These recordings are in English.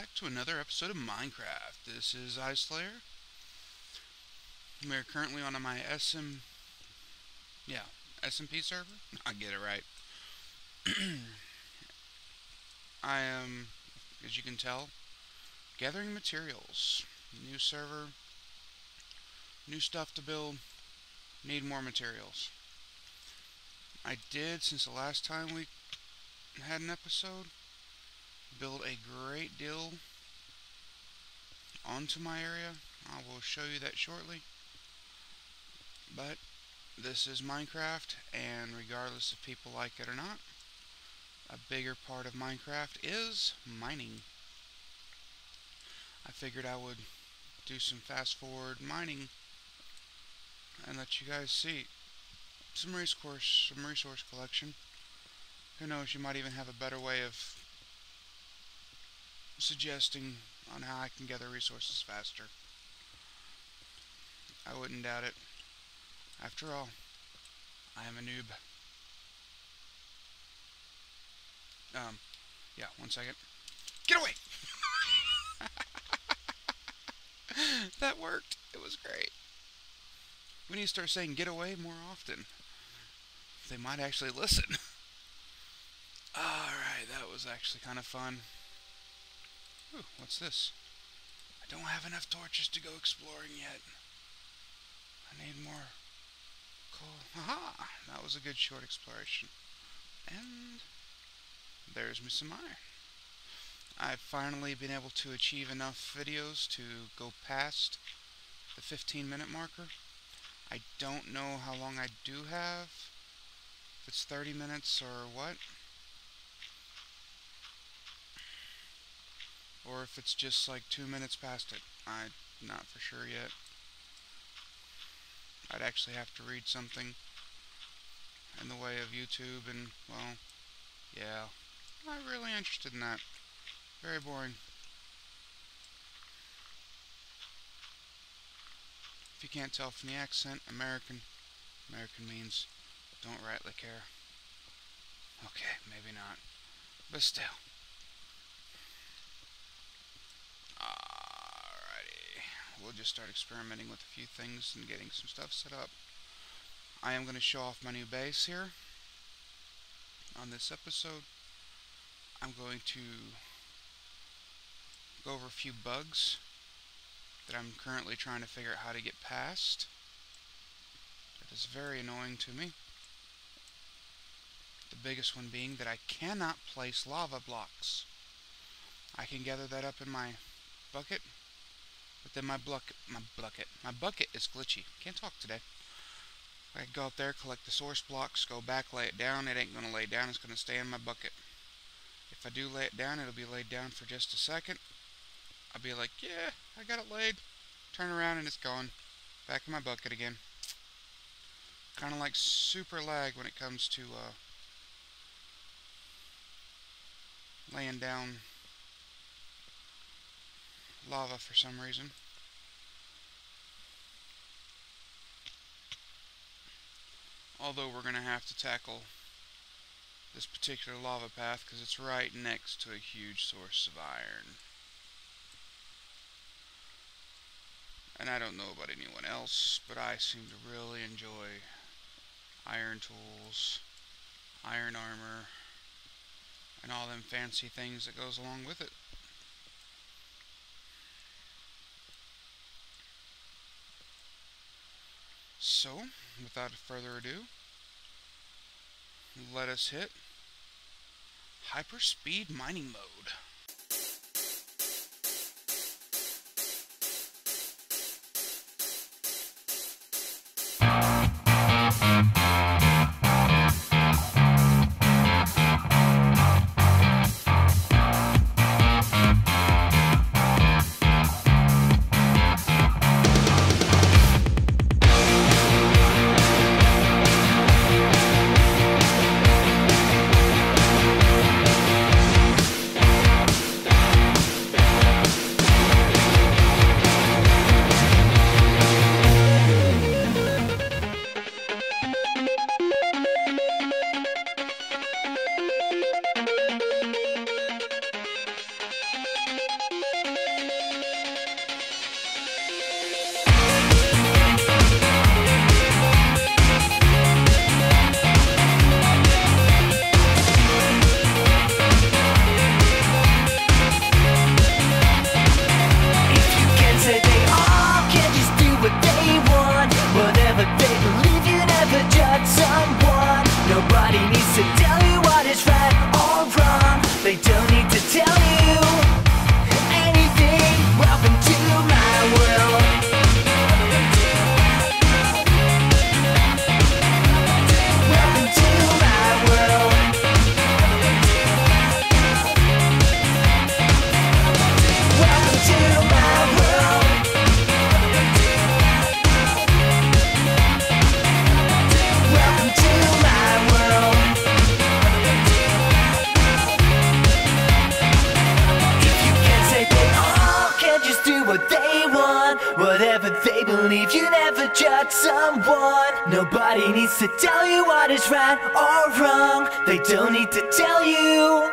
back to another episode of Minecraft. This is Eyeslayer. We are currently on my SMP server. I get it right. I am, as you can tell, gathering materials. New server, new stuff to build, need more materials. I did, since the last time we had an episode, build a great deal onto my area. I will show you that shortly. But this is Minecraft, and regardless if people like it or not, a bigger part of Minecraft is mining. I figured I would do some fast forward mining and let you guys see some resource collection. Who knows, you might even have a better way of suggesting on how I can gather resources faster. I wouldn't doubt it. After all, I am a noob. Yeah, one second. Get away! That worked. It was great. We need to start saying get away more often. They might actually listen. Alright, that was actually kind of fun. Ooh, what's this? I don't have enough torches to go exploring yet. I need more coal. Aha! That was a good short exploration. And there's me some iron. I've finally been able to achieve enough videos to go past the 15-minute marker. I don't know how long I do have, if it's 30 minutes or what, or if it's just like 2 minutes past it. I'm not for sure yet. I'd actually have to read something in the way of YouTube, and, well, yeah, not really interested in that. Very boring. If you can't tell from the accent, American. American means don't rightly care. Okay, maybe not, but still. We'll just start experimenting with a few things and getting some stuff set up. I am going to show off my new base here on this episode. I'm going to go over a few bugs that I'm currently trying to figure out how to get past. That is very annoying to me. The biggest one being that I cannot place lava blocks. I can gather that up in my bucket, but then my bucket is glitchy. Can't talk today. I can go up there, collect the source blocks, go back, lay it down. It ain't gonna lay down. It's gonna stay in my bucket. If I do lay it down, it'll be laid down for just a second. I'll be like, yeah, I got it laid. Turn around and it's gone. Back in my bucket again. Kind of like super lag when it comes to laying down lava for some reason. Although we're going to have to tackle this particular lava path because it's right next to a huge source of iron. And I don't know about anyone else, but I seem to really enjoy iron tools, iron armor, and all them fancy things that goes along with it. So, without further ado, let us hit hyper-speed mining mode. judge someone. Nobody needs to tell you what is right or wrong. They don't need to tell you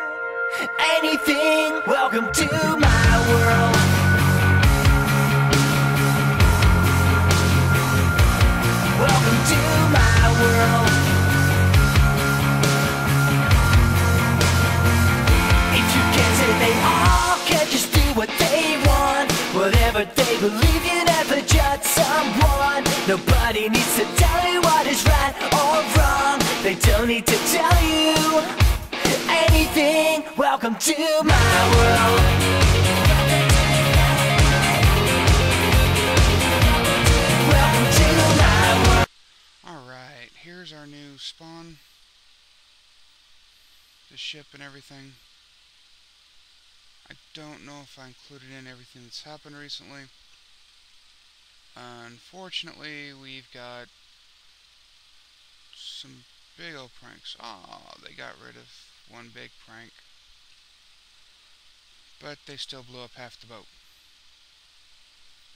anything. Welcome to my world. Welcome to my world. If you can't say they all can just do what they want, whatever they believe, you never judge someone. Nobody needs to tell you what is right or wrong. They don't need to tell you anything. Welcome to my world. Here's our new spawn, the ship and everything. I don't know if I included in everything that's happened recently. Unfortunately, we've got some big old pranks. Aw, they got rid of one big prank, but they still blew up half the boat.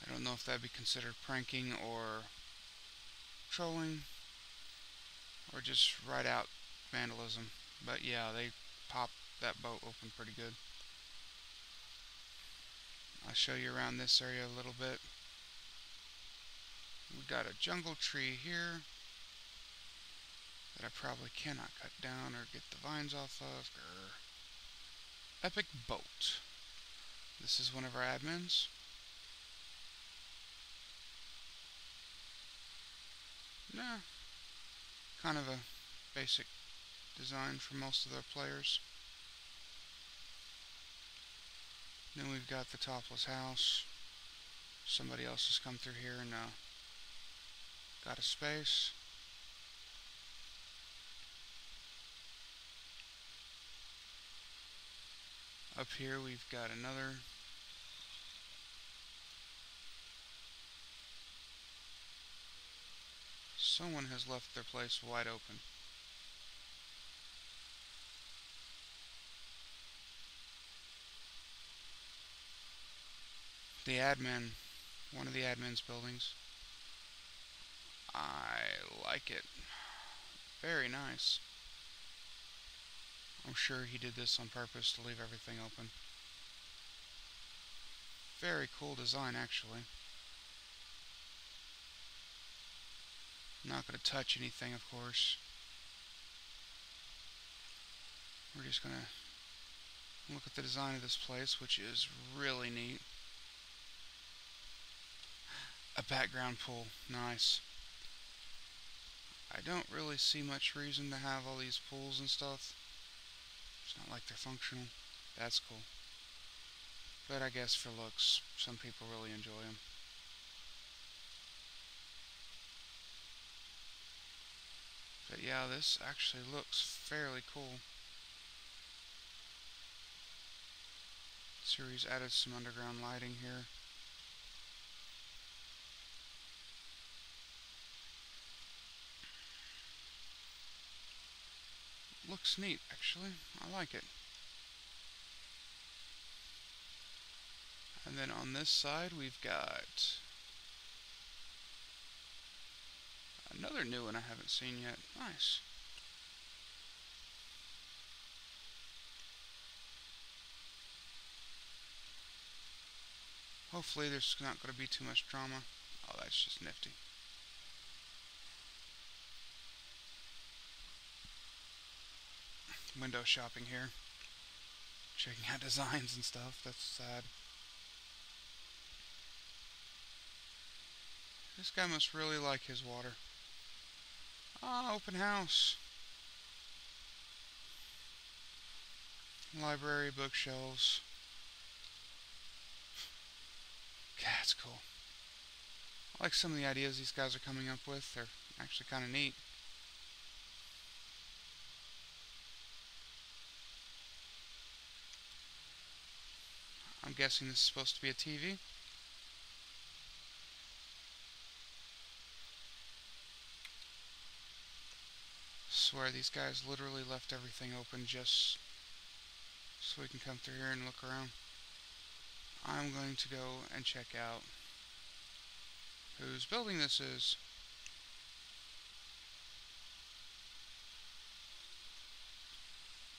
I don't know if that'd be considered pranking or trolling, or just right out vandalism. But yeah, they popped that boat open pretty good. I'll show you around this area a little bit. We got a jungle tree here that I probably cannot cut down or get the vines off of. Epic boat. This is one of our admins. Nah. Kind of a basic design for most of their players. Then we've got the topless house. Somebody else has come through here and got a space. Up here we've got another . Someone has left their place wide open. The admin, one of the admin's buildings. I like it. Very nice. I'm sure he did this on purpose to leave everything open. Very cool design, actually. Not going to touch anything, of course. We're just going to look at the design of this place, which is really neat. A background pool. Nice. I don't really see much reason to have all these pools and stuff. It's not like they're functional. That's cool. But I guess for looks, some people really enjoy them. But yeah, this actually looks fairly cool. The series added some underground lighting here. Looks neat, actually. I like it. And then on this side, we've got another new one I haven't seen yet. Nice. Hopefully there's not going to be too much drama. Oh, that's just nifty. Window shopping here. Checking out designs and stuff. That's sad. This guy must really like his water. Ah, open house. Library, bookshelves. That's cool. I like some of the ideas these guys are coming up with. They're actually kind of neat. I'm guessing this is supposed to be a TV. Where these guys literally left everything open just so we can come through here and look around. I'm going to go and check out whose building this is.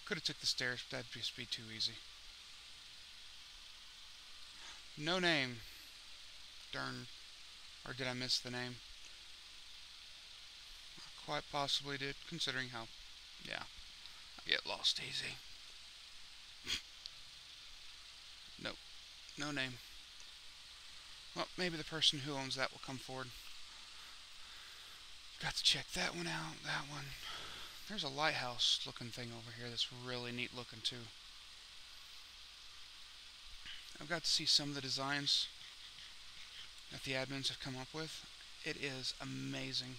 Could have took the stairs, but that'd just be too easy. No name. Darn. Or did I miss the name? Quite possibly did, considering how, yeah, I get lost easy. Nope. No name. Well, maybe the person who owns that will come forward. Got to check that one out, that one. There's a lighthouse looking thing over here that's really neat looking too. I've got to see some of the designs that the admins have come up with. It is amazing.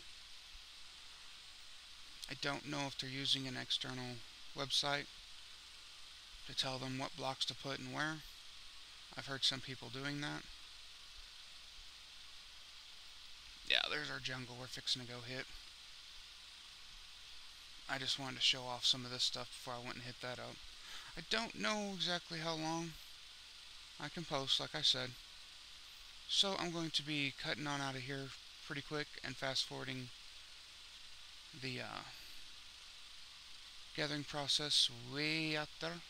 I don't know if they're using an external website to tell them what blocks to put and where. I've heard some people doing that. Yeah, there's our jungle we're fixing to go hit. I just wanted to show off some of this stuff before I went and hit that up. I don't know exactly how long I can post, like I said. So I'm going to be cutting on out of here pretty quick and fast-forwarding the gathering process way out there.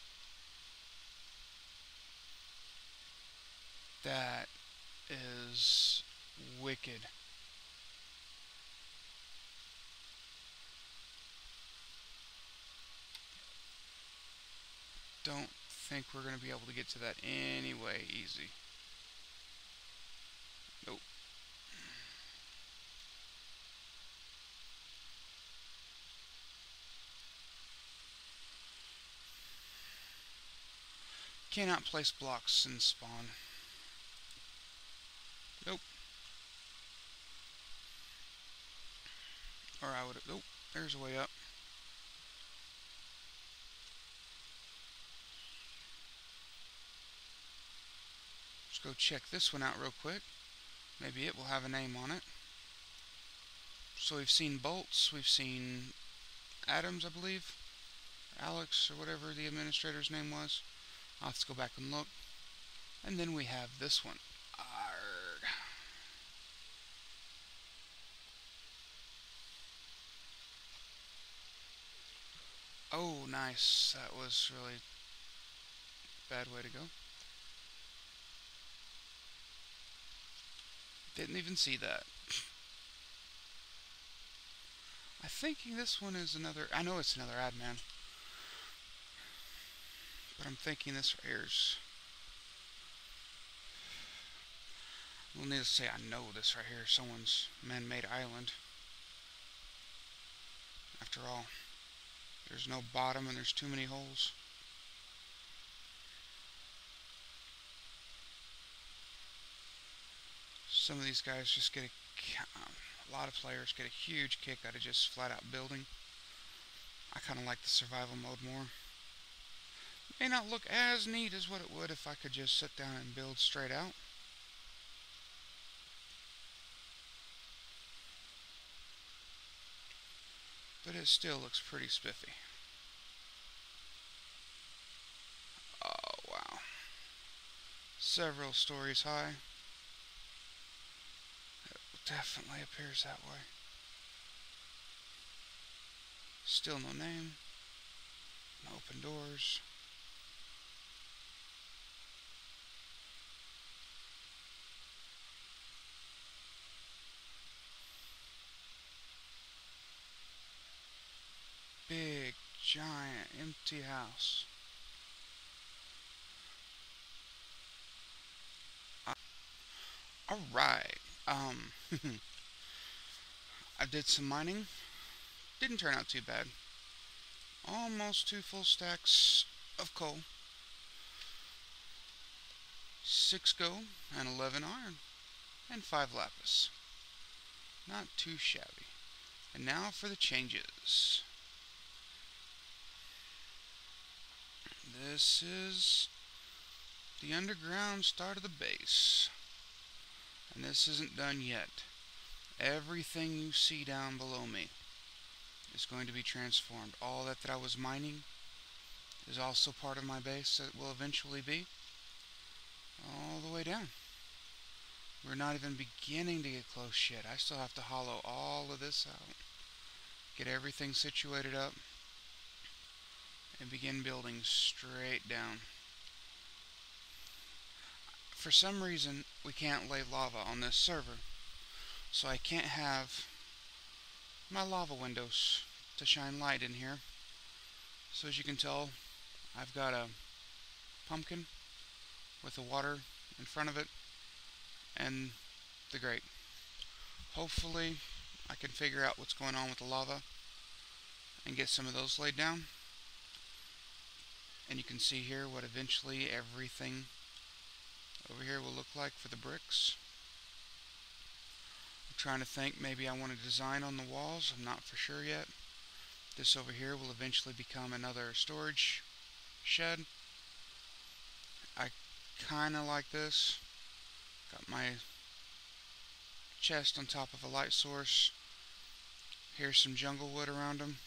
That is wicked. Don't think we're going to be able to get to that anyway easy. Nope. Cannot place blocks in spawn. Nope. Or I would have... Nope. There's a way up. Let's go check this one out real quick. Maybe it will have a name on it. So we've seen bolts. We've seen Adams, I believe. Alex, or whatever the administrator's name was. I'll have to go back and look. And then we have this one. Arrgh. Oh, nice. That was really a bad way to go. Didn't even see that. I'm thinking this one is another... I know it's another admin. But I'm thinking this right here is... Well, needless to say, I know this right here is someone's man-made island. After all, there's no bottom and there's too many holes. Some of these guys just get a lot of players get a huge kick out of just flat-out building. I kind of like the survival mode more. May not look as neat as what it would if I could just sit down and build straight out. But it still looks pretty spiffy. Oh, wow. Several stories high. Definitely appears that way. Still no name. No open doors. Big, giant, empty house. Alright. I did some mining. Didn't turn out too bad. Almost 2 full stacks of coal. 6 gold and 11 iron. And 5 lapis. Not too shabby. And now for the changes. This is the underground start of the base. And this isn't done yet. Everything you see down below me is going to be transformed. All that I was mining is also part of my base that will eventually be all the way down. We're not even beginning to get close yet. I still have to hollow all of this out, get everything situated up, and begin building straight down. For some reason, we can't lay lava on this server, so I can't have my lava windows to shine light in here. So as you can tell, I've got a pumpkin with the water in front of it and the grate. Hopefully I can figure out what's going on with the lava and get some of those laid down. And you can see here what eventually everything over here will look like for the bricks. I'm trying to think, maybe I want to design on the walls, I'm not for sure yet. This over here will eventually become another storage shed. I kinda like this. Got my chest on top of a light source. Here's some jungle wood around them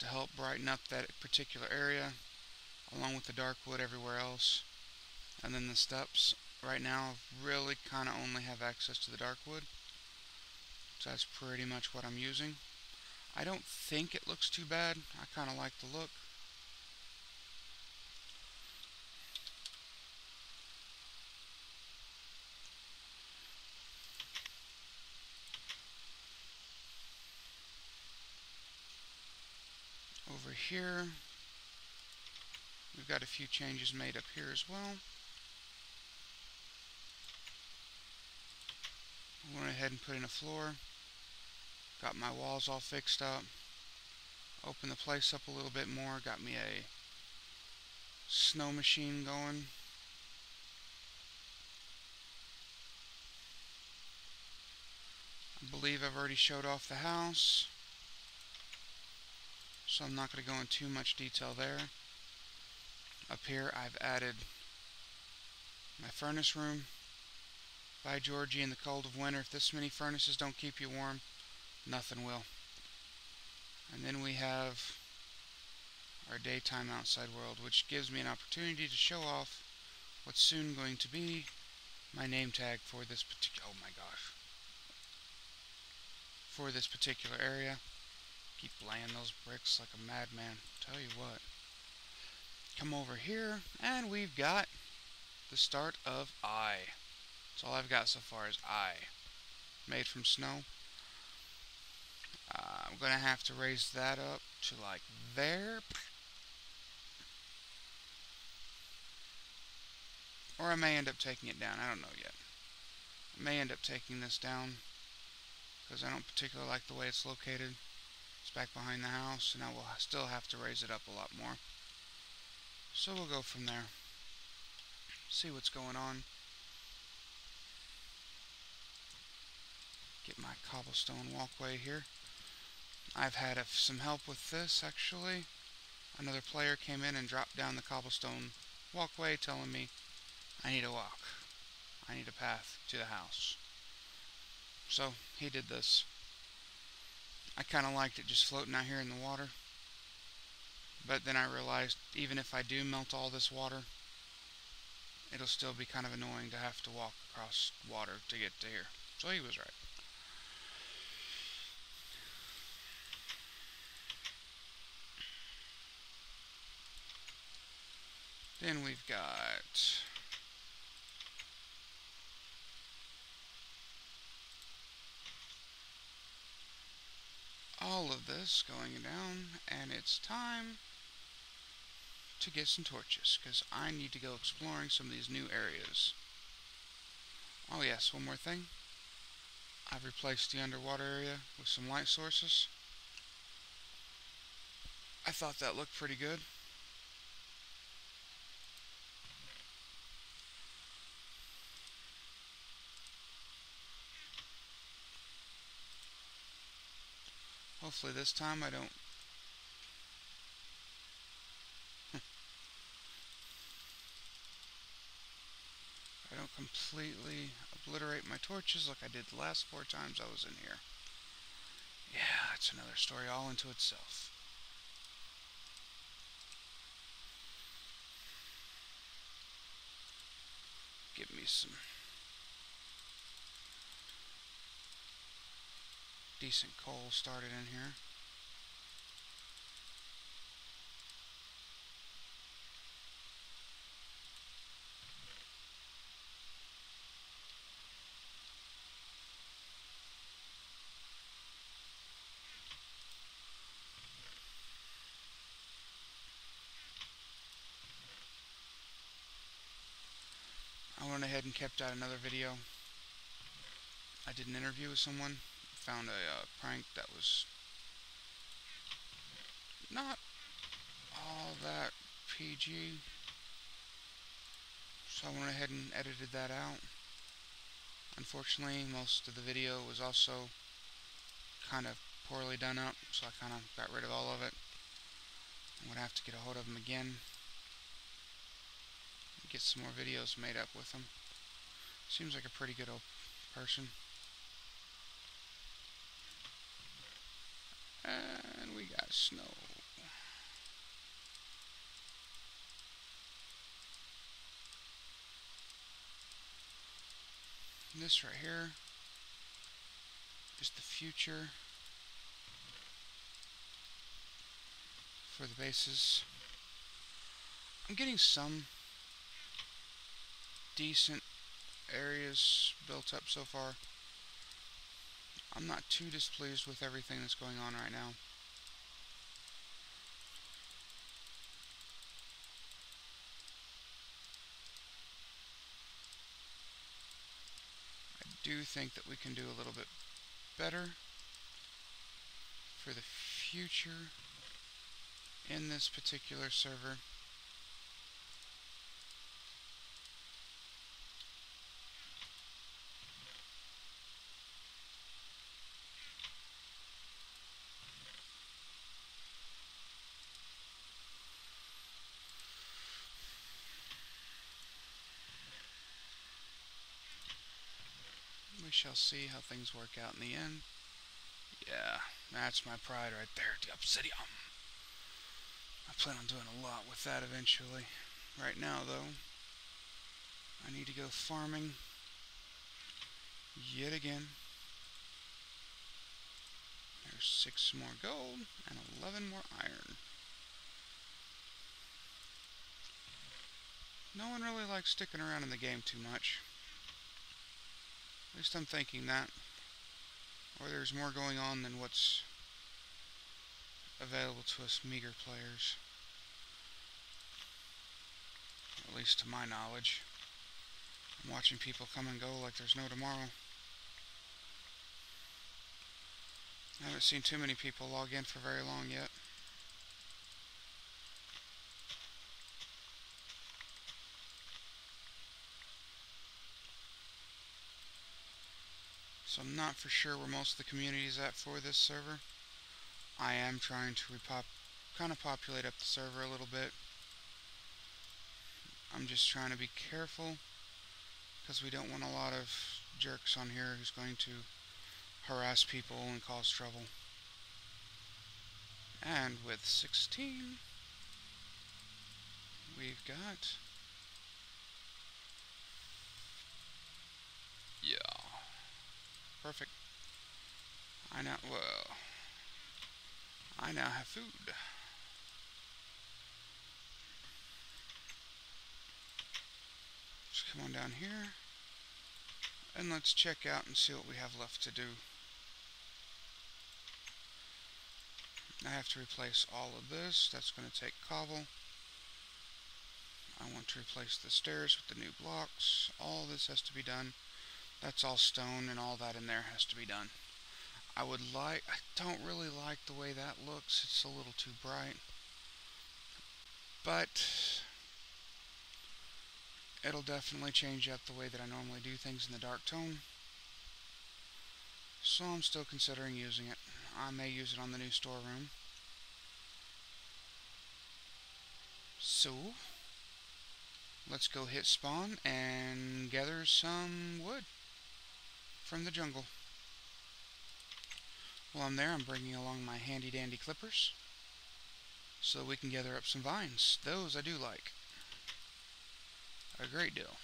to help brighten up that particular area, along with the dark wood everywhere else. And then the steps. Right now, I really kind of only have access to the dark wood, so that's pretty much what I'm using. I don't think it looks too bad. I kind of like the look. Over here, we've got a few changes made up here as well. I went ahead and put in a floor. Got my walls all fixed up. Opened the place up a little bit more. Got me a snow machine going. I believe I've already showed off the house, so I'm not going to go into too much detail there. Up here I've added my furnace room. By Georgie, in the cold of winter, if this many furnaces don't keep you warm, nothing will. And then we have our daytime outside world, which gives me an opportunity to show off what's soon going to be my name tag for this particular, oh my gosh, for this particular area. Keep laying those bricks like a madman. Tell you what. Come over here, and we've got the start of Eye. That's all I've got so far is Eye, made from snow. I'm going to have to raise that up to like there. Or I may end up taking it down. I don't know yet. I may end up taking this down because I don't particularly like the way it's located. It's back behind the house, and I will still have to raise it up a lot more. So we'll go from there. See what's going on. Get my cobblestone walkway here. I've had some help with this, actually. Another player came in and dropped down the cobblestone walkway, telling me I need a walk. I need a path to the house. So he did this. I kind of liked it just floating out here in the water, but then I realized even if I do melt all this water, it'll still be kind of annoying to have to walk across water to get to here. So he was right. Then we've got all of this going down, and it's time to get some torches because I need to go exploring some of these new areas. Oh yes, one more thing. I've replaced the underwater area with some light sources. I thought that looked pretty good. Hopefully this time I don't. I don't completely obliterate my torches like I did the last four times I was in here. Yeah, that's another story all into itself. Give me some decent coal started in here. I went ahead and kept out another video. I did an interview with someone, found a prank that was not all that PG, so I went ahead and edited that out. Unfortunately, most of the video was also kind of poorly done up, so I kind of got rid of all of it. I'm going to have to get a hold of them again and get some more videos made up with them. Seems like a pretty good old person. And we got snow. And this right here is the future for the bases. I'm getting some decent areas built up so far. I'm not too displeased with everything that's going on right now. I do think that we can do a little bit better for the future in this particular server. Shall see how things work out in the end. Yeah, that's my pride right there, the obsidian. I plan on doing a lot with that eventually. Right now, though, I need to go farming yet again. There's 6 more gold and 11 more iron. No one really likes sticking around in the game too much. At least I'm thinking that. Or there's more going on than what's available to us meager players. At least to my knowledge. I'm watching people come and go like there's no tomorrow. I haven't seen too many people log in for very long yet. So I'm not for sure where most of the community is at for this server. I am trying to kind of populate up the server a little bit. I'm just trying to be careful because we don't want a lot of jerks on here who's going to harass people and cause trouble. And with 16, we've got... yeah. Perfect. I now have food. Just come on down here and let's check out and see what we have left to do. I have to replace all of this. That's going to take cobble. I want to replace the stairs with the new blocks. All this has to be done. That's all stone, and all that in there has to be done. I don't really like the way that looks. It's a little too bright. But it'll definitely change up the way that I normally do things in the dark tone. So I'm still considering using it. I may use it on the new storeroom. So let's go hit spawn and gather some wood from the jungle. While I'm there, I'm bringing along my handy dandy clippers so we can gather up some vines. Those I do like a great deal.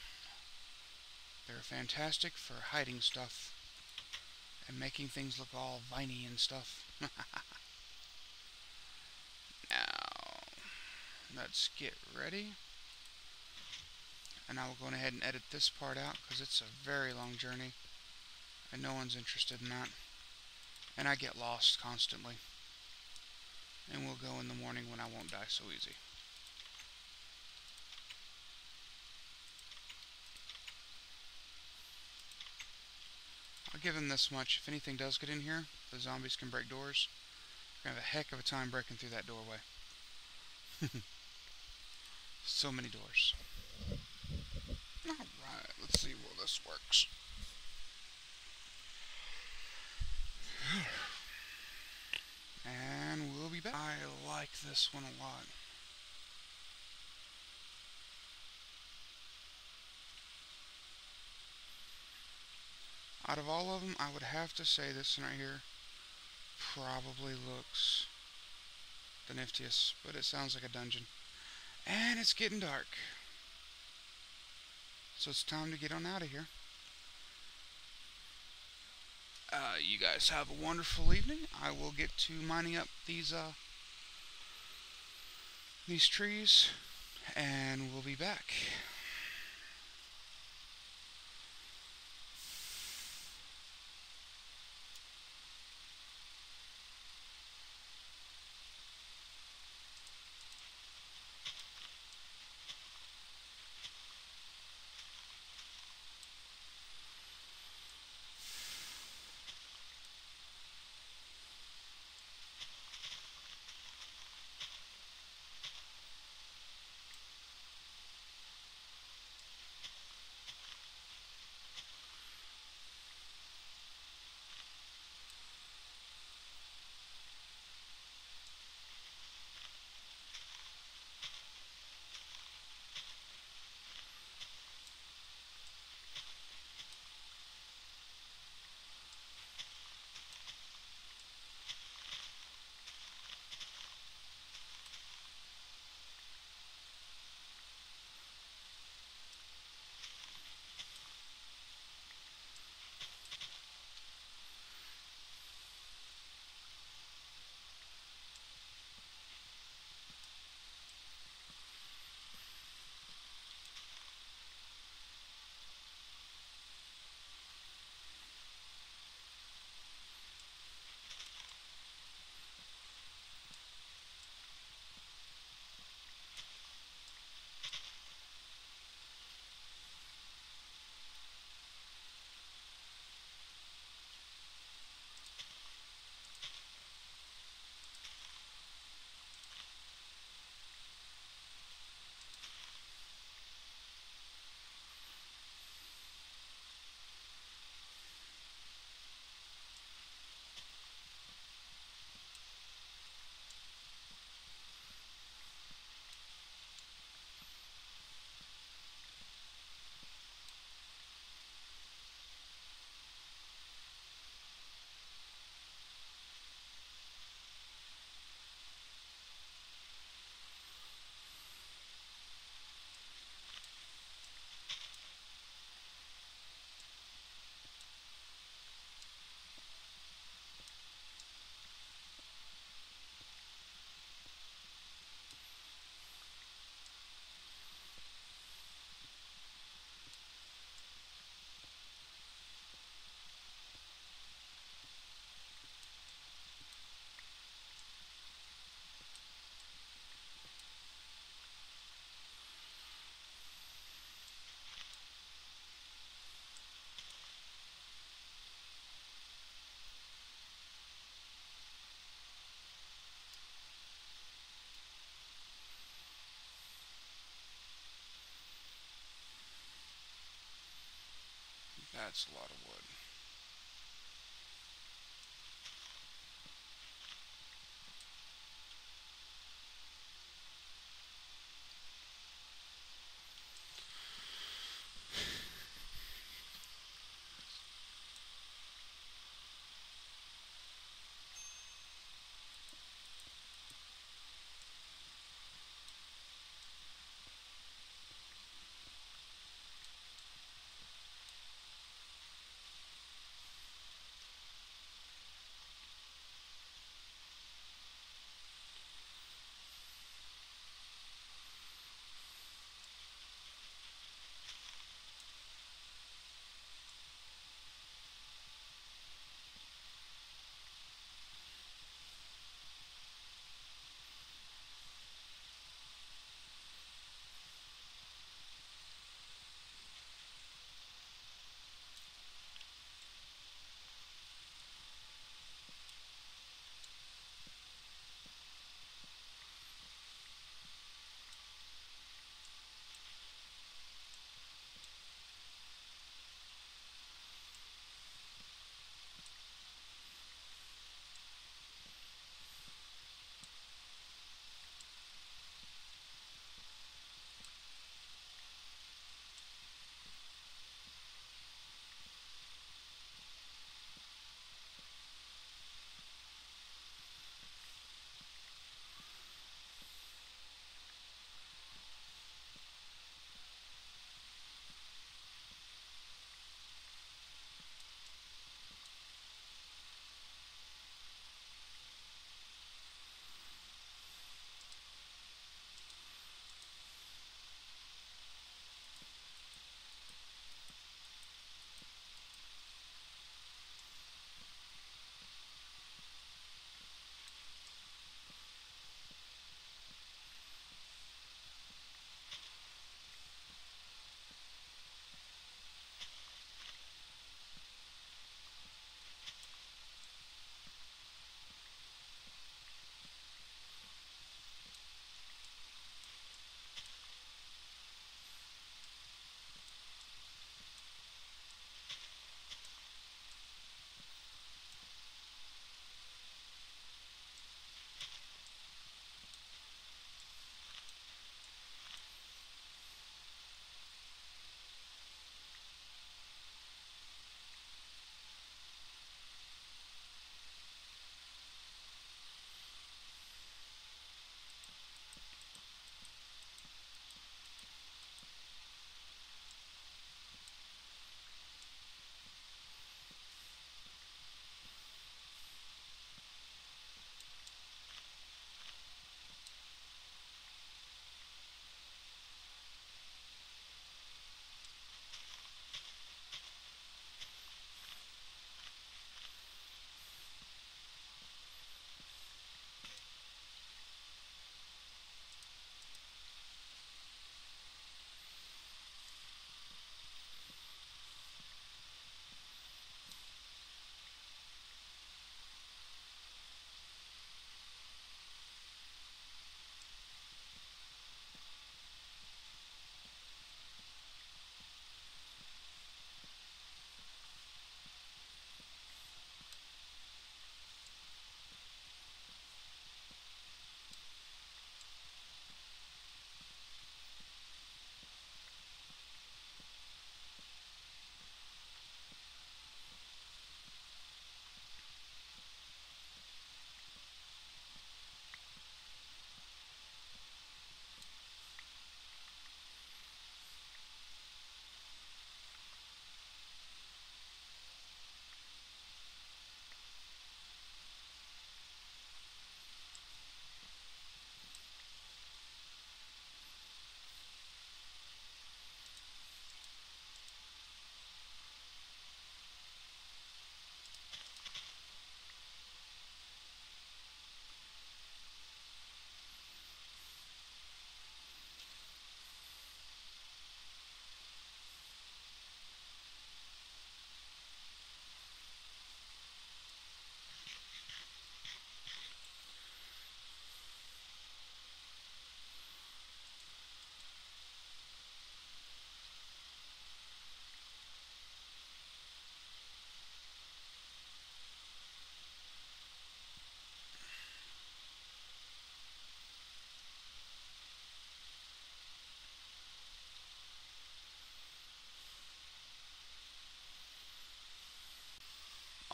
They're fantastic for hiding stuff I'm making things look all viney and stuff. Now, let's get ready. And I'll go ahead and edit this part out because it's a very long journey and no one's interested in that. And I get lost constantly. And we'll go in the morning when I won't die so easy. I'll give him this much. If anything does get in here, the zombies can break doors. We're going to have a heck of a time breaking through that doorway. So many doors. Alright, let's see where this works. And we'll be back. I like this one a lot. Out of all of them, I would have to say this one right here probably looks the niftiest, but it sounds like a dungeon. And it's getting dark. So it's time to get on out of here. You guys have a wonderful evening. I will get to mining up these trees, and we'll be back. That's a lot of wood.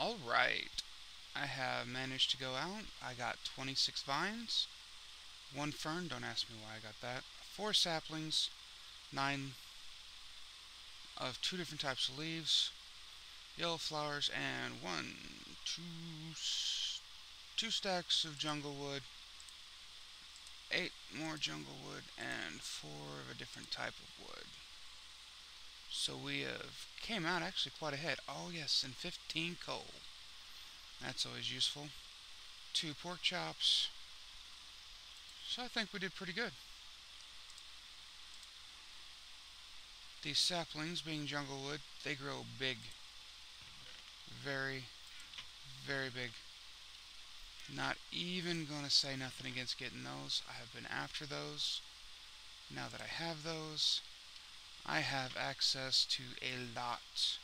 Alright, I have managed to go out. I got 26 vines, 1 fern, don't ask me why I got that, 4 saplings, 9 of 2 different types of leaves, yellow flowers, and two stacks of jungle wood, 8 more jungle wood, and 4 of a different type of wood. So we have came out actually quite ahead. Oh yes, and 15 coal. That's always useful. 2 pork chops. So I think we did pretty good. These saplings, being jungle wood, they grow big. Very, very big. Not even gonna say nothing against getting those. I have been after those. Now that I have those, I have access to a lot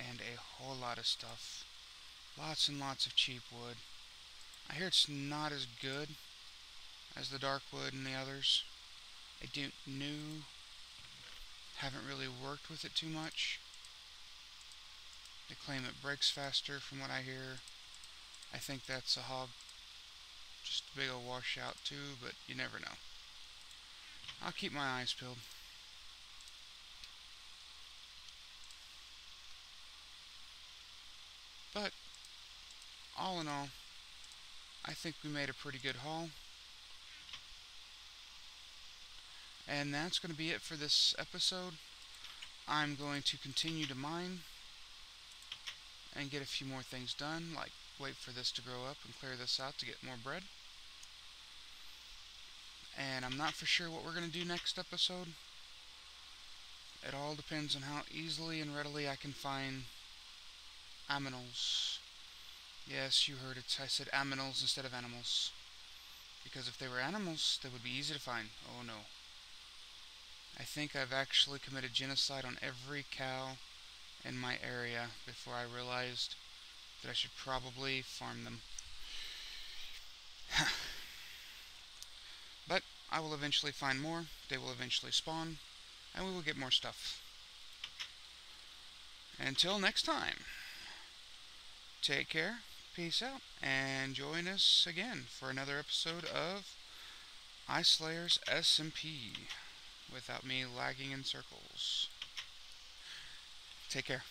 and a whole lot of stuff. Lots and lots of cheap wood. I hear it's not as good as the dark wood and the others. I don't know. Haven't really worked with it too much. They claim it breaks faster from what I hear. I think that's a hog. Just a big old washout too, but you never know. I'll keep my eyes peeled. But, all in all, I think we made a pretty good haul. And that's going to be it for this episode. I'm going to continue to mine and get a few more things done, like wait for this to grow up and clear this out to get more bread. And I'm not for sure what we're going to do next episode. It all depends on how easily and readily I can find aminals. Yes, you heard it. I said aminals instead of animals. Because if they were animals, they would be easy to find. Oh no. I think I've actually committed genocide on every cow in my area before I realized that I should probably farm them. But I will eventually find more. They will eventually spawn. And we will get more stuff. Until next time. Take care, peace out, and join us again for another episode of Eyeslayer's SMP without me lagging in circles. Take care.